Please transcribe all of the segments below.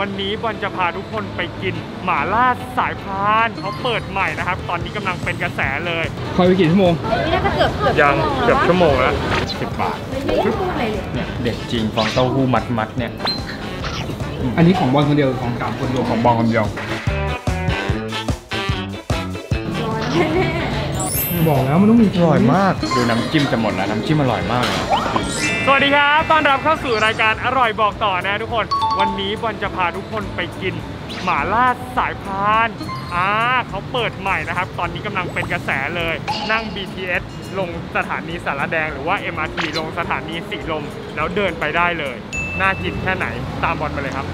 วันนี้บอลจะพาทุกคนไปกินหม่าล่าสายพานเขาเปิดใหม่นะครับตอนนี้กำลังเป็นกระแสเลยคอยไปกี่ชั่วโมงนี่น่าจะเกือบชั่วโมงแล้ว10 บาทเนี่ยเด็ดจริงฟองเต้าหู้มัดเนี่ยอันนี้ของบอลคนเดียวของกามคนเดียวของบอลคนเดียวบอกแล้วมันต้องมีอร่อยมากดูน้ำจิ้มจะหมดแล้วน้ำจิ้มอร่อยมากสวัสดีครับต้อนรับเข้าสู่รายการอร่อยบอกต่อนะทุกคนวันนี้บอลจะพาทุกคนไปกินหม่าล่าสายพานเขาเปิดใหม่นะครับตอนนี้กำลังเป็นกระแสเลยนั่ง BTS ลงสถานีสารแดงหรือว่า MRT ลงสถานีสีลมแล้วเดินไปได้เลยน่ากินแค่ไหนตามบอลไปเลยครับ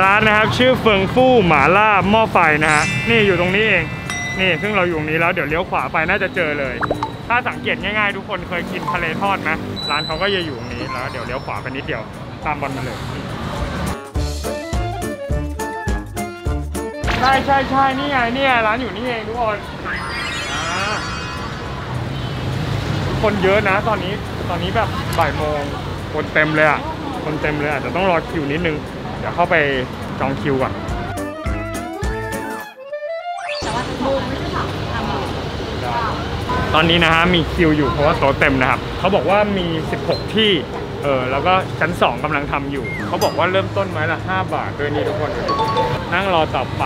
ร้านนะครับชื่อเฟิงฟู่หม่าล่าหม้อไฟนะฮะนี่อยู่ตรงนี้เองนี่ซึ่งเราอยู่ตรงนี้แล้วเดี๋ยวเลี้ยวขวาไปน่าจะเจอเลยถ้าสังเกตง่ายๆทุกคนเคยกินทะเลทอดไหมร้านเขาก็จะอยู่ตรงนี้แล้วเดี๋ยวเลี้ยวขวาไปนิดเดียวตามบอลมาเลยใช่นี่ไงเนี่ยร้านอยู่นี่เองทุกคนคนเยอะนะตอนนี้แบบบ่าย โมงคนเต็มเลยอ่ะคนเต็มเลยอาจจะต้องรอคิวนิดนึงเดี๋ยวเข้าไปจองคิวก่อนตอนนี้นะฮะมีคิวอยู่เพราะว่าโต๊ะเต็มนะครับเขาบอกว่ามี16ที่แล้วก็ชั้น2กำลังทำอยู่เขาบอกว่าเริ่มต้นไม้ละ5 บาทด้วยนี่ทุกคนนั่งรอต่อไป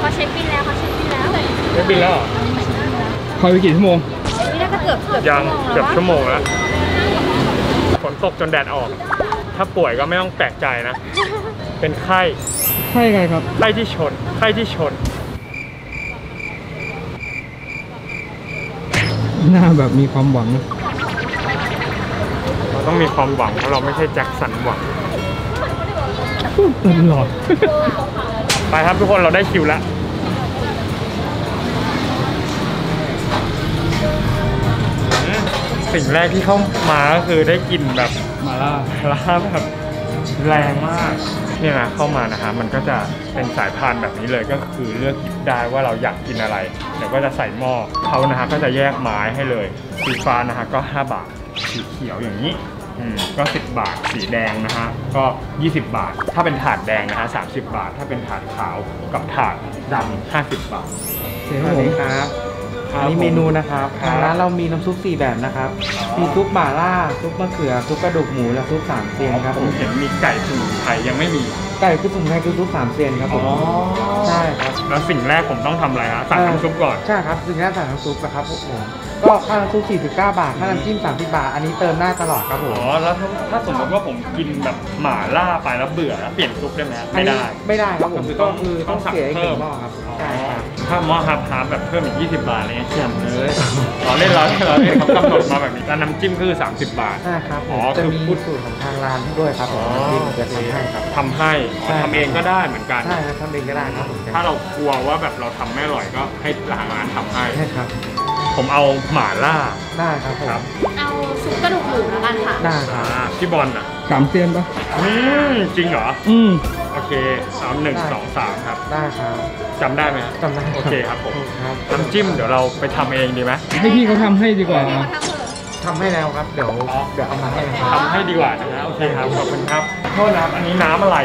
เขาเช็คบิลแล้วเช็คบิลแล้วคอยไปกี่ชั่วโมงนี่น่าจะเกือบชั่วโมงแล้วฝนตกจนแดดออกถ้าป่วยก็ไม่ต้องแปลกใจนะเป็นไข้ไงครับไข้ที่ชนหน้าแบบมีความหวังเราต้องมีความหวังเพราะเราไม่ใช่แจ็คสันหวังตลอดไปครับทุกคนเราได้คิวแล้วสิ่งแรกที่เข้ามาก็คือได้กลิ่นแบบหม่าล่าแบบแรงมากเนี่ยนะเข้ามานะฮะมันก็จะเป็นสายพานแบบนี้เลยก็คือเลือกหยิบได้ว่าเราอยากกินอะไรแล้วก็จะใส่หม้อเขานะฮะก็จะแยกไม้ให้เลยสีฟ้านะฮะก็5 บาทสีเขียวอย่างนี้ก็10 บาทสีแดงนะฮะก็20 บาทถ้าเป็นถาดแดงนะฮะ30 บาทถ้าเป็นถาดขาวกับถาดดำ50 บาทสวัสดีครับอันนี้เมนูนะครับทางร้านเรามีน้ำซุป4 แบบนะครับมีซุปหม่าล่าซุปมะเขือซุปกระดูกหมูและซุป3 เซียนครับผมเห็นมีไก่สมุนไพรยังไม่มีไก่คือสมุนไพรคือซุป3 เซียนครับผมใช่ครับแล้วสิ่งแรกผมต้องทำอะไรฮะสั่งน้ำซุปก่อนใช่ครับสิ่งแรกสั่งน้ำซุปนะครับผมก็ค่าน้ำซุป49 บาทค่าน้ำจิ้ม30 บาทอันนี้เติมได้ตลอดครับผมอ๋อแล้วถ้าสมมติว่าผมกินแบบหม่าล่าไปแล้วเบื่อแล้วเปลี่ยนซุปได้ไหมไม่ได้ครับผมก็คือต้องเสียเงินบ้างครับถ้ามอฮับฮาร์แบบเพิ่มอีก20 บาทเลยเฉยเลยเราเล่นเขากำหนดมาแบบนี้น้ำจิ้มคือ30 บาทใช่ครับอ๋อคือพูดสูตรของทางร้านด้วยครับน้ำจิ้มจะทำให้ครับทำเองก็ได้เหมือนกันใช่ครับทำเองก็ได้ครับถ้าเรากลัวว่าแบบเราทำไม่อร่อยก็ให้ทางร้านทำให้ใช่ครับผมเอาหม่าล่าได้ครับผมเอาซุปกระดูกหมูแล้วกันค่ะได้ครับพี่บอลอ่ะ3 เซียนปะจริงเหรอโอเค3 1 2 3ครับได้ครับจำได้ไหมจำได้โอเคครับผมน้ำจิ้มเดี๋ยวเราไปทำเองดีไหมให้พี่เขาทำให้ดีกว่าทำให้แล้วครับเดี๋ยวเอามาให้ทำให้ดีกว่านะโอเคครับขอบคุณครับโทษนะครับอันนี้น้ำอะไร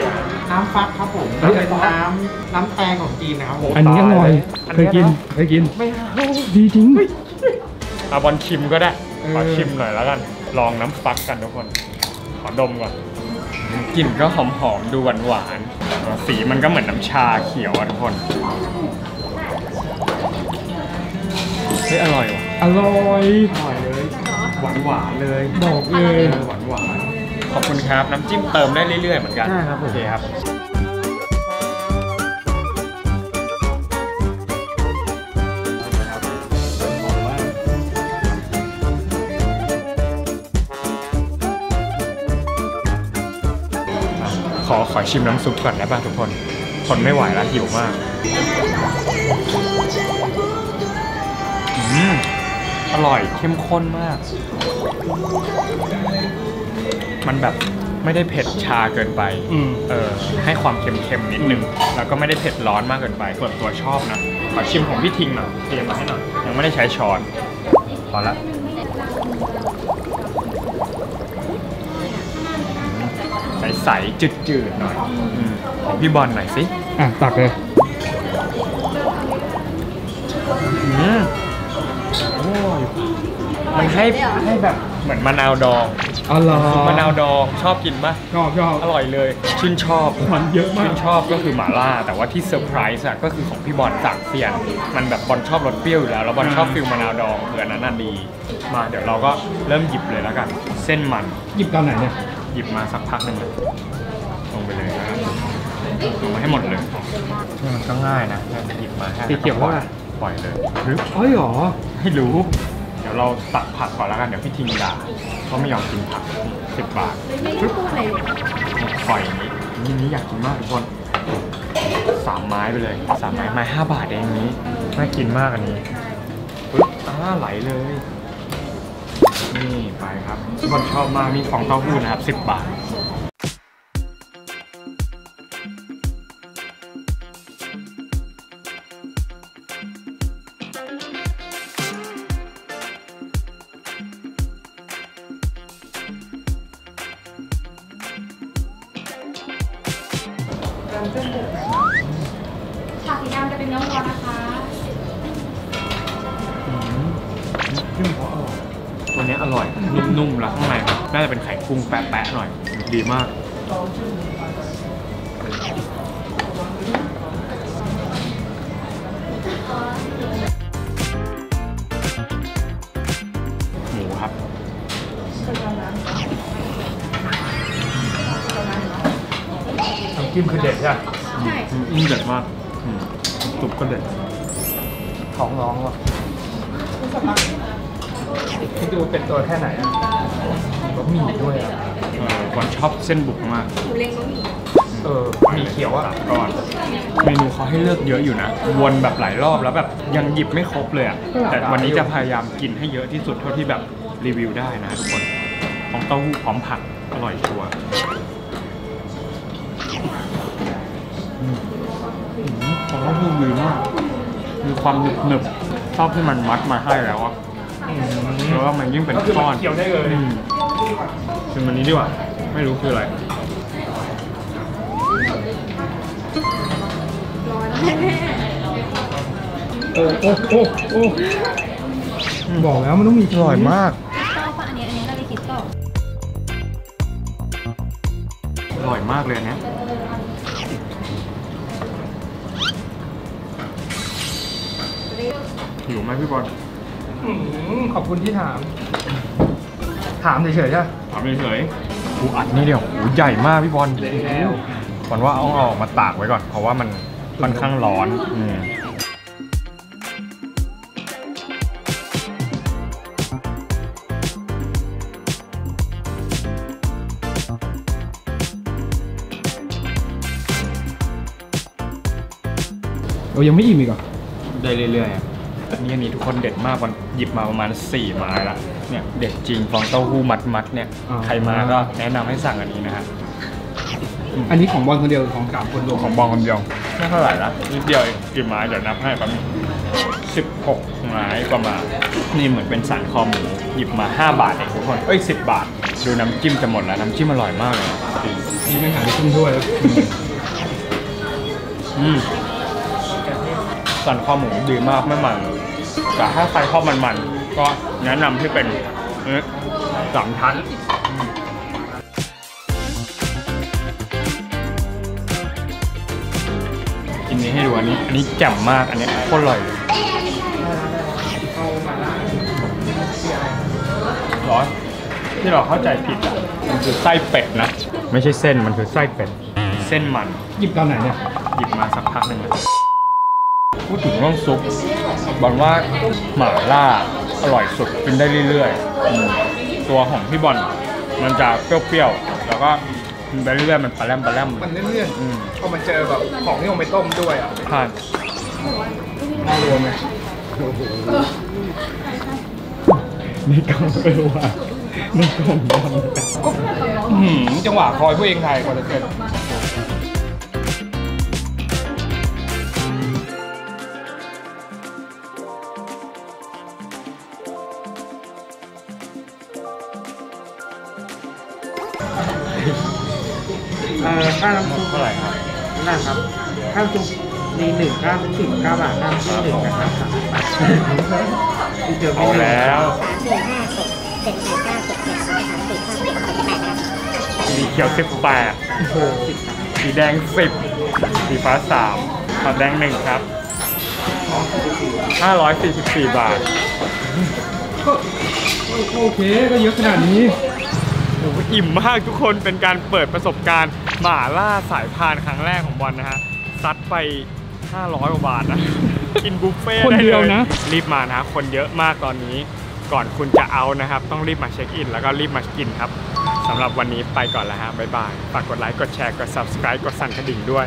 น้ำฟักครับผมเป็นน้ำแตงของจีนนะครับอันนี้อร่อยเคยกินไม่ดีจริงบอลชิมก็ได้ขอชิมหน่อยแล้วกันลองน้ำฟักกันทุกคนขอดมก่อนกลิ่นก็หอมๆดูหวานสีมันก็เหมือนน้ำชาเขียวทุกคนเฮ้ยอร่อยเลยหวานเลยบอกเลยหวานขอบคุณครับน้ำจิ้มเติมได้เรื่อยๆเหมือนกันโอเคครับขอชิมน้ำซุปก่อนนะป่ะทุกคนไม่ไหวแล้วหิวมากอร่อยเข้มข้นมากมันแบบไม่ได้เผ็ดชาเกินไปให้ความเค็มๆนิดนึงแล้วก็ไม่ได้เผ็ดร้อนมากเกินไปส่วนตัวชอบนะ ขอชิมของพี่ทิงหน่อยเทมาให้หน่อยยังไม่ได้ใช้ช้อนพอละใสๆจืดๆหน่อยของพี่บอลหน่อยสิอ่ะตักเลยโอ้ยมันให้แบบเหมือนมะนาวดองอร่อยมะนาวดองชอบกินปะชอบอร่อยเลยชื่นชอบมันเยอะมากชื่นชอบก็คือหม่าล่าแต่ว่าที่เซอร์ไพรส์อะก็คือของพี่บอลสักเสียนมันแบบบอลชอบรสเปรี้ยวอยู่แล้วแล้วบอลชอบฟิลมะนาวดองคืออันนั้นน่ะดีมาเดี๋ยวเราก็เริ่มหยิบเลยแล้วกันเส้นมันหยิบตอนไหนเนี่ยหยิบมาสักพักหนึ่งเลยลงไปเลยนะลงมาให้หมดเลยมันก็ง่ายนะหยิบมาตีเกี่ยวว่าปล่อยเลยหรืออ๋อหรอไม่รู้เดี๋ยวเราตักผักก่อนแล้วกันเดี๋ยวพี่ทิงด่าเพราะไม่ยอมกินผัก10 บาทปึ๊บปล่อยอย่างนี้นี่อยากกินมากทุกคน3 ไม้ไปเลย3 ไม้ 5 บาทเองนี้น่ากินมากอันนี้ปึ๊บไหลเลยนี่ไปครับทุกคนชอบมากมีฟองเต้าหู้นะครับ10 บาทผักสีดำจะเป็นเนื้อวัวนะคะนุ่มเพราะอร่อยตัวนี้อร่อยนุ่มๆแล้วข้างในน่าจะเป็นไข่กุ้งแปะๆหน่อยดีมากหมูครับน้ำจิ้มคือเด็ดใช่อืมเด็ดมากจุบก็เด็ดท้องร้องว่ะที่ดูเป็นตัวแค่ไหนบะหมี่ด้วยอ่ะก่อนชอบเส้นบุกมากเล็งบะหมี่มีเขียวอ่ะก่อนเมนูเขาให้เลือกเยอะอยู่นะวนแบบหลายรอบแล้วแบบยังหยิบไม่ครบเลยอ่ะแต่วันนี้จะพยายามกินให้เยอะที่สุดเท่าที่แบบรีวิวได้นะทุกคนของเต้าหู้พร้อมผักอร่อยชัวร์ของเต้าหู้ดีมากมีความหนึบชอบที่มันมัดมาให้แล้วอ่ะแล้วว่ามันยิ่งเป็นก้อนเคี้ยวได้เลยคือมันนี้ดีกว่าไม่รู้คืออะไรโอ้บอกแล้วมันต้องมีอร่อยมากอร่อยมากเลยนะหิวไหมพี่บอลขอบคุณที่ถามเฉยๆใช่ไหมถามเฉยๆอัดนี่เดียวใหญ่มากพี่บอลก่อนว่าเอาออกมาตากไว้ก่อนเพราะว่ามันค่อนข้างร้อนเรายังไม่อิ่มอีกเหรอได้เรื่อยๆนี่อันนี้ทุกคนเด็ดมากวันหยิบมาประมาณ4 ไม้ละเนี่ยเด็ดจริงฟองเต้าหู้มัดเนี่ยใครมาก็แนะนำให้สั่งอันนี้นะฮะอันนี้ของบอลคนเดียวของกาบคนรวมของบอลคนเดียวไม่เท่าไหร่ละนิดเดียวกี่ไม้เดี๋ยวนับให้ประมาณ16 ไม้ประมาณนี่เหมือนเป็นสันคอหมูหยิบมา5 บาทเองทุกคนเอ้ย10 บาทดูน้ำจิ้มจะหมดแล้วน้ำจิ้มอร่อยมากเลยนี่ไม่หาที่จิ้มด้วยแล้วสันคอหมูดีมากไม่มันแต่ถ้าใครชอบมันก็แนะนำที่เป็น3 ชั้นกินนี้ให้ดูอันนี้แจ่มมากอันนี้โคตรอร่อยร้อยที่เราเข้าใจผิดอ่ะมันคือไส้เป็ดนะไม่ใช่เส้นมันคือไส้เป็ดเส้นมันหยิบตอนไหนเนี่ยหยิบมาสักพักหนึ่งพูดถึงเรื่องซุปบอกว่าหม่าล่าอร่อยสุดกินได้เรื่อยๆตัวของพี่บอลมันจะเปรี้ยวๆแล้วก็กินไปเรื่อยๆมันปลาแรมมันเรื่อยๆพอมันเจอแบบของที่เอาไปต้มด้วยอ่ะผ่านน่ารวมไหมนี่กำเป็นว่านี่กำบอลจังหวะคอยผู้เองไทยกว่าจะเสร็จ ค่าน้ำซุปเท่าไหร่ครับนั่นครับค่าน้ำซุปมีหนึ่ง9 บาท1กับ3 บาทเอาแล้ว3 4 5 6 7 8 9 10 11 12 13 14 15 16 17 18 19 20 21 22 23 24 25 26 27 28 29 30 31 32 33 34 35 36 37 38 39 40 41 42 43 44 45 46 47 48 49 50 51 52 53 54 55 56 57 58 59 60 61 62 63 64 65 66 67 68 69 70 11 12 13 14 15 16 17 18 19 20 21 22 23 24 25 26 27 28 29 30 31 32 33 34 35 36 37 38 39 40 41 42 43 44 45 46 47 48 49 50 51 52 53 54 55 56 57 58 59 60 61 62 63 34 35 36 47 48 9 20โอเคก็เยอะขนาดนี้โอ้โหอิ่มมากทุกคนเป็นการเปิดประสบการณ์หม่าล่าสายพานครั้งแรกของบอล นะฮะซัดไป500 กว่าบาทนะ กินบุฟเฟ่ต์ได้เลยนะรีบมานะคนเยอะมากตอนนี้ก่อนคุณจะเอานะครับต้องรีบมาเช็คอินแล้วก็รีบมากินครับสำหรับวันนี้ไปก่อนแล้วฮะบ๊ายบายฝากกดไลค์กดแชร์กด Subscribe กดสั่นกระดิ่งด้วย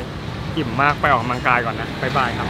อิ่มมากไปออกกำลังกายก่อนนะบ๊ายบายครับ